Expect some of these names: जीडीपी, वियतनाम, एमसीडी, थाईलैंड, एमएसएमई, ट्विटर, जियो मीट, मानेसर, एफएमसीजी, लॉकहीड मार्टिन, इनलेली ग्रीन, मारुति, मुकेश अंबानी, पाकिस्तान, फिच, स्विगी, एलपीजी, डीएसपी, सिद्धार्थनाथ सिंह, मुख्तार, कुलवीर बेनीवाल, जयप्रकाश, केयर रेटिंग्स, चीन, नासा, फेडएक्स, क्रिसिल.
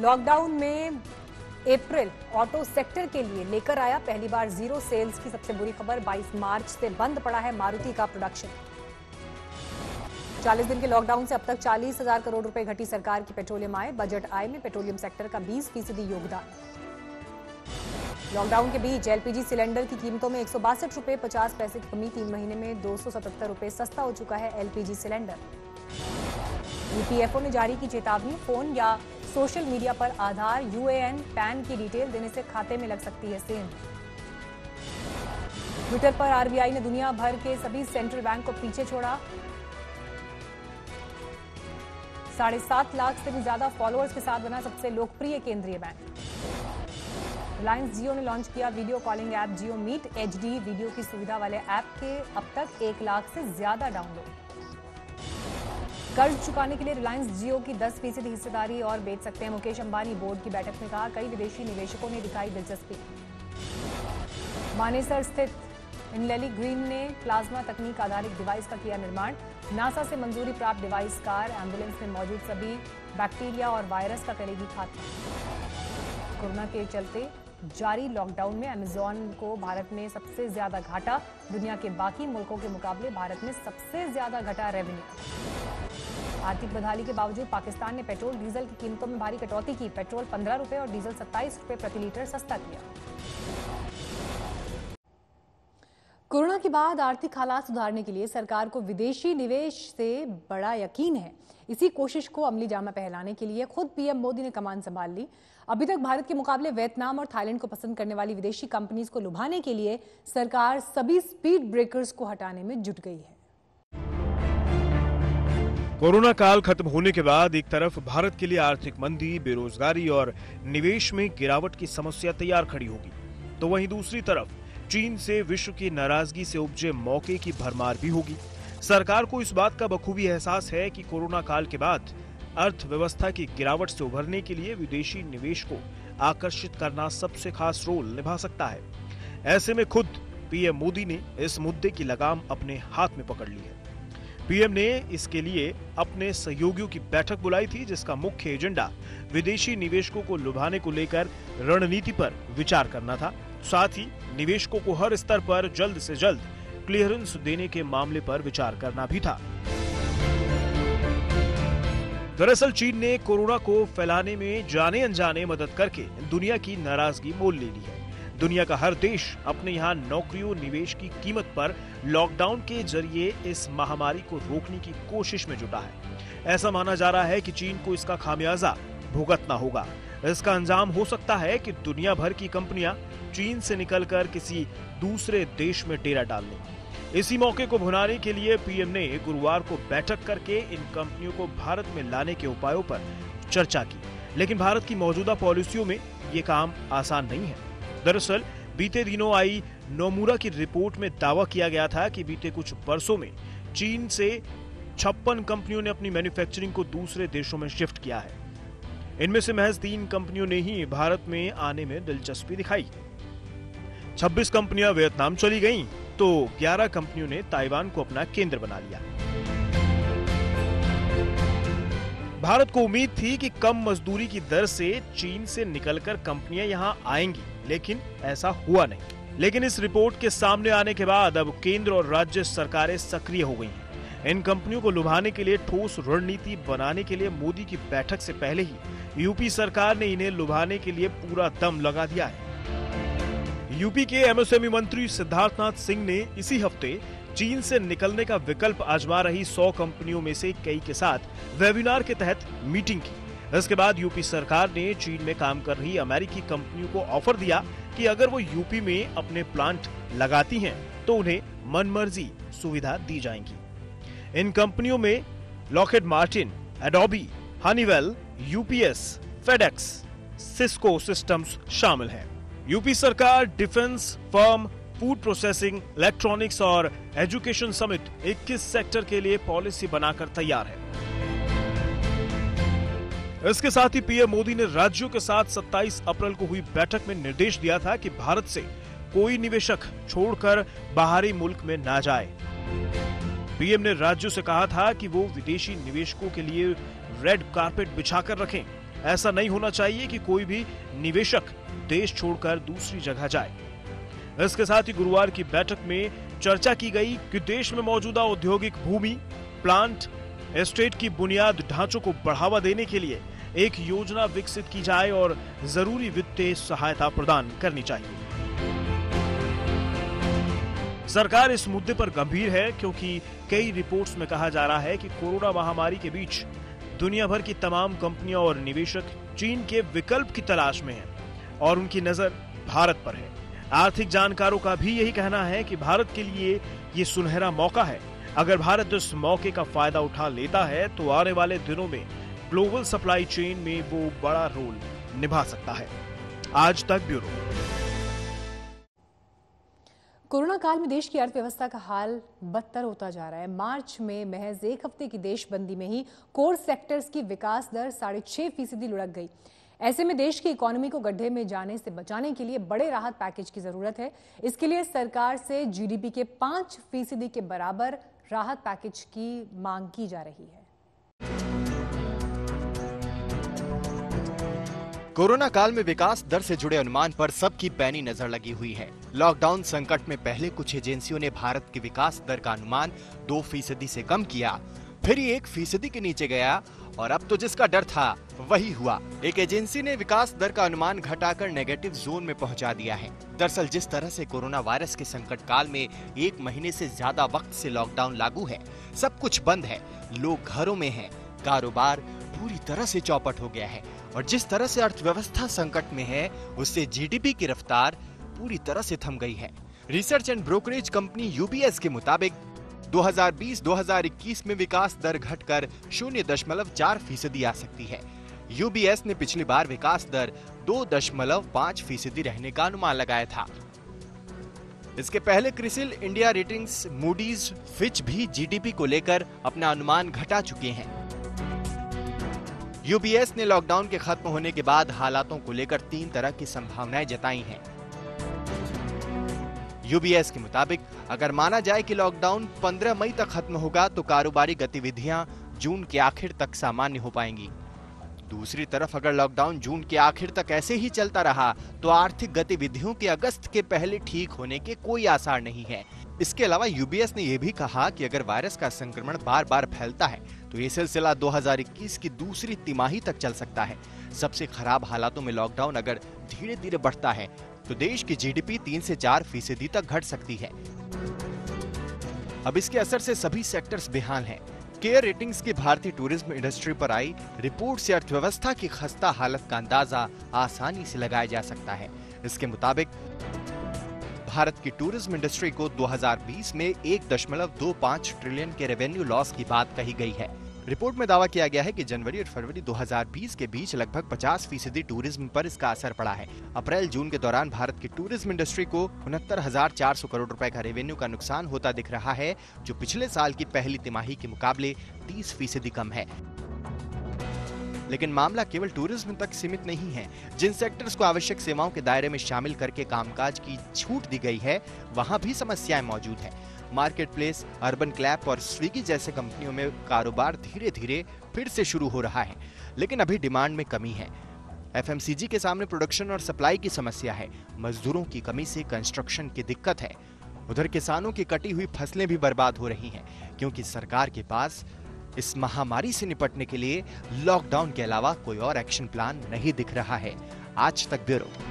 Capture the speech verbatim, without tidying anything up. Lockdown में अप्रैल auto sector के लिए लेकर आया पहली बार जीरो सेल्स की सबसे बुरी खबर। बाईस मार्च से बंद पड़ा है मारुति का प्रोडक्शन। चालीस दिन के लॉकडाउन से अब तक चालीस हजार करोड़ रुपए घटी सरकार की पेट्रोलियम आय। बजट आय में पेट्रोलियम सेक्टर का बीस फीसदी योगदान। लॉकडाउन के बीच एलपीजी सिलेंडर की कीमतों में एक सौ बासठ रुपए पचास पैसे की कमी। तीन महीने में दो सौ सतहत्तर रुपए सस्ता हो चुका है एलपीजी सिलेंडर। यूपीएफओ ने जारी की चेतावनी, फोन या सोशल मीडिया पर आधार, यूएएन, पैन की डिटेल देने से खाते में लग सकती है सेंध। ट्विटर पर आरबीआई ने दुनिया भर के सभी सेंट्रल बैंक को पीछे छोड़ा। साढ़े सात लाख से भी ज्यादा फॉलोअर्स के साथ बना सबसे लोकप्रिय केंद्रीय बैंक। रिलायंस जियो ने लॉन्च किया video calling app जियो मीट HD. Video की सुविधा वाले ऐप के अब तक एक लाख से ज्यादा डाउनलोड। कर्ज चुकाने के लिए रिलायंस जियो की दस फीसदी हिस्सेदारी और बेच सकते हैं मुकेश अंबानी, बोर्ड की बैठक में कहा। कई विदेशी निवेशकों ने दिखाई दिलचस्पी। मानेसर स्थित इनलेली ग्रीन ने प्लाज्मा तकनीक आधारित डिवाइस का किया निर्माण। नासा से मंजूरी प्राप्त डिवाइस कार एम्बुलेंस में मौजूद सभी बैक्टीरिया और वायरस का करेगी खात्मा। कोरोना के चलते जारी लॉकडाउन में अमेजॉन को भारत में सबसे ज्यादा घाटा। दुनिया के बाकी मुल्कों के मुकाबले भारत में सबसे ज्यादा घटा रेवेन्यू। आर्थिक बदहाली के बावजूद पाकिस्तान ने पेट्रोल डीजल की कीमतों में भारी कटौती की। पेट्रोल पंद्रह रुपए और डीजल सत्ताईस रुपए प्रति लीटर सस्ता किया। कोरोना के बाद आर्थिक हालात सुधारने के लिए सरकार को विदेशी निवेश से बड़ा यकीन है। इसी कोशिश को अमली जामा पहलाने के लिए खुद पीएम मोदी ने कमान संभाल ली। अभी तक भारत के मुकाबले वियतनाम और थाईलैंड को पसंद करने वाली विदेशी कंपनीज को लुभाने के लिए सरकार सभी स्पीड ब्रेकर्स को हटाने में जुट गई है। कोरोना काल खत्म होने के बाद एक तरफ भारत के लिए आर्थिक मंदी, बेरोजगारी और निवेश में गिरावट की समस्या तैयार खड़ी होगी, तो वहीं दूसरी तरफ चीन से विश्व की नाराजगी से उपजे मौके की भरमार भी होगी। सरकार को इस बात का बखूबी एहसास है कि कोरोना काल के बाद अर्थव्यवस्था की गिरावट से उभरने के लिए विदेशी निवेश को आकर्षित करना सबसे खास रोल निभा सकता है। ऐसे में खुद पीएम मोदी ने इस मुद्दे की लगाम अपने हाथ में पकड़ ली है। पीएम ने इसके लिए अपने सहयोगियों की बैठक बुलाई थी, जिसका मुख्य एजेंडा विदेशी निवेशकों को लुभाने को लेकर रणनीति पर विचार करना था। साथ ही निवेशकों को हर स्तर पर जल्द से जल्द क्लियरेंस देने के मामले पर विचार करना भी था। दरअसल चीन ने कोरोना को फैलाने में जाने अनजाने मदद करके दुनिया की नाराजगी मोल ले ली है। दुनिया का हर देश अपने यहाँ नौकरियों, निवेश की कीमत पर लॉकडाउन के जरिए इस महामारी को रोकने की कोशिश में जुटा है। ऐसा माना जा रहा है कि चीन को इसका खामियाजा भुगतना होगा। इसका अंजाम हो सकता है कि दुनिया भर की कंपनियां चीन से निकलकर किसी दूसरे देश में डेरा डाल लें। इसी मौके को भुनाने के लिए पीएम ने गुरुवार को बैठक करके इन कंपनियों को भारत में लाने के उपायों पर चर्चा की, लेकिन भारत की मौजूदा पॉलिसियों में ये काम आसान नहीं है। दरअसल बीते दिनों आई नोमुरा की रिपोर्ट में दावा किया गया था कि बीते कुछ वर्षों में चीन से छप्पन कंपनियों ने अपनी मैन्युफैक्चरिंग को दूसरे देशों में शिफ्ट किया है। इनमें से महज तीन कंपनियों ने ही भारत में आने में दिलचस्पी दिखाई। छब्बीस कंपनियां वियतनाम चली गईं, तो ग्यारह कंपनियों ने ताइवान को अपना केंद्र बना लिया। भारत को उम्मीद थी कि कम मजदूरी की दर से चीन से निकलकर कंपनियां यहां आएंगी, लेकिन ऐसा हुआ नहीं। लेकिन इस रिपोर्ट के सामने आने के बाद अब केंद्र और राज्य सरकारें सक्रिय हो गई हैं। इन कंपनियों को लुभाने के लिए ठोस रणनीति बनाने के लिए मोदी की बैठक से पहले ही यूपी सरकार ने इन्हें लुभाने के लिए पूरा दम लगा दिया है। यूपी के एमएसएमई मंत्री सिद्धार्थनाथ सिंह ने इसी हफ्ते चीन से निकलने का विकल्प आजमा रही सौ कंपनियों में से कई के साथ वेबिनार के तहत मीटिंग की। इसके बाद यूपी सरकार ने चीन में काम कर रही अमेरिकी कंपनियों को ऑफर दिया कि अगर वो यूपी में अपने प्लांट लगाती हैं, तो उन्हें मनमर्जी सुविधा दी जाएंगी। इन कंपनियों में लॉकहीड मार्टिन, Adobe, Honeywell, UPS, फेडएक्स, Cisco Systems शामिल है। यूपी सरकार defence, firm, food processing, electronics और एजुकेशन समेत इक्कीस सेक्टर के लिए पॉलिसी बनाकर तैयार है। इसके साथ ही पीएम मोदी ने राज्यों के साथ सत्ताईस अप्रैल को हुई बैठक में निर्देश दिया था कि भारत से कोई निवेशक छोड़कर बाहरी मुल्क में ना जाए। पीएम ने राज्यों से कहा था कि वो विदेशी निवेशकों के लिए रेड कार्पेट बिछाकर रखें ऐसा नहीं होना चाहिए कि कोई भी निवेशक देश छोड़कर दूसरी जगह जाए। इसके साथ ही गुरुवार की बैठक में चर्चा की गई कि देश में मौजूदा औद्योगिक भूमि, प्लांट, एस्टेट की बुनियाद ढांचों को बढ़ावा देने के लिए एक योजना विकसित की जाए और जरूरी वित्तीय सहायता प्रदान करनी चाहिए। सरकार इस मुद्दे पर गंभीर है क्योंकि कई रिपोर्ट्स में कहा जा रहा है कि कोरोना महामारी के बीच दुनिया भर की तमाम कंपनियां और निवेशक चीन के विकल्प की तलाश में हैं और उनकी नजर भारत पर है। आर्थिक जानकारों का भी यही कहना है कि भारत के लिए ये सुनहरा मौका है। अगर भारत इस मौके का फायदा उठा लेता है तो आने वाले दिनों में ग्लोबल सप्लाई चेन में वो बड़ा रोल निभा सकता है। आज तक ब्यूरो। कोरोना काल में देश की अर्थव्यवस्था का हाल बदतर होता जा रहा है। मार्च में महज एक हफ्ते की देशबंदी में ही कोर सेक्टर्स की विकास दर साढ़े छह फीसदी लुढ़क गई। ऐसे में देश की इकोनॉमी को गड्ढे में जाने से बचाने के लिए बड़े राहत पैकेज की जरूरत है। इसके लिए सरकार से जीडीपी के पांच फीसदी के बराबर राहत पैकेज की मांग की जा रही है। कोरोना काल में विकास दर से जुड़े अनुमान पर सबकी पैनी नजर लगी हुई है। लॉकडाउन संकट में पहले कुछ एजेंसियों ने भारत की विकास दर का अनुमान दो फीसदी से कम किया, फिर ये एक फीसदी के नीचे गया और अब तो जिसका डर था वही हुआ। एक एजेंसी ने विकास दर का अनुमान घटाकर नेगेटिव जोन में पहुंचा दिया है। दरअसल जिस तरह से कोरोना वायरस के संकट काल में एक महीने से ज्यादा वक्त से लॉकडाउन लागू है, सब कुछ बंद है, लोग घरों में हैं, कारोबार पूरी तरह से चौपट हो गया है और जिस तरह से अर्थव्यवस्था संकट में है उससे जीडीपी की रफ्तार पूरी तरह से थम गई है। Research and brokerage company UBS के मुताबिक दो हज़ार बीस दो हज़ार इक्कीस में विकास दर घटकर शून्य दशमलव चार फीसदी आ सकती है। यूबीएस ने पिछली बार विकास दर दो दशमलव पाँच फीसदी रहने का अनुमान लगाया था। इसके पहले क्रिसिल, India Ratings, Moody's, फिच भी जीडीपी को लेकर अपना अनुमान घटा चुके हैं। यूबीएस ने लॉकडाउन के खत्म होने के बाद हालातों को लेकर तीन तरह की संभावनाएं जताई हैं। यूबीएस के मुताबिक अगर माना जाए कि लॉकडाउन पंद्रह मई तक खत्म होगा तो कारोबारी गतिविधियां जून के आखिर तक सामान्य हो पाएंगी। दूसरी तरफ अगर लॉकडाउन जून के आखिर तक ऐसे ही चलता रहा तो आर्थिक गतिविधियों के अगस्त के पहले ठीक होने के कोई आसार नहीं है। इसके अलावा यूबीएस ने यह भी कहा कि अगर वायरस का संक्रमण बार बार फैलता है तो ये सिलसिला दो हज़ार इक्कीस की दूसरी तिमाही तक चल सकता है। सबसे खराब हालातों में लॉकडाउन अगर धीरे धीरे बढ़ता है तो देश की जीडीपी तीन से चार फीसदी तक घट सकती है। अब इसके असर से सभी सेक्टर्स बेहाल हैं। केयर रेटिंग्स की भारतीय टूरिज्म इंडस्ट्री पर आई रिपोर्ट से अर्थव्यवस्था की खस्ता हालत का अंदाजा आसानी से लगाया जा सकता है। इसके मुताबिक भारत की टूरिज्म इंडस्ट्री को दो हज़ार बीस में एक दशमलव दो पाँच ट्रिलियन के रेवेन्यू लॉस की बात कही गई है। रिपोर्ट में दावा किया गया है कि जनवरी और फरवरी दो हज़ार बीस के बीच लगभग पचास फीसदी टूरिज्म पर इसका असर पड़ा है। अप्रैल जून के दौरान भारत की टूरिज्म इंडस्ट्री को उनहत्तर हजार चार सौ करोड़ रुपए का रेवेन्यू का नुकसान होता दिख रहा है, जो पिछले साल की पहली तिमाही के मुकाबले तीस फीसदी कम है। लेकिन मामला केवल टूरिज्म तक सीमित नहीं है। जिन सेक्टर्स को आवश्यक सेवाओं के दायरे में शामिल करके कामकाज की छूट दी गई है वहां भी समस्याएं मौजूद हैं। मार्केट प्लेस, अर्बन क्लैप और स्विगी जैसे कंपनियों में कारोबार धीरे धीरे फिर से शुरू हो रहा है, लेकिन अभी डिमांड में कमी है। एफएमसीजी के सामने प्रोडक्शन और सप्लाई की समस्या है। मजदूरों की कमी से कंस्ट्रक्शन की दिक्कत है। उधर किसानों की कटी हुई फसलें भी बर्बाद हो रही हैं क्योंकि सरकार के पास इस महामारी से निपटने के लिए लॉकडाउन के अलावा कोई और एक्शन प्लान नहीं दिख रहा है। आज तक ब्यूरो।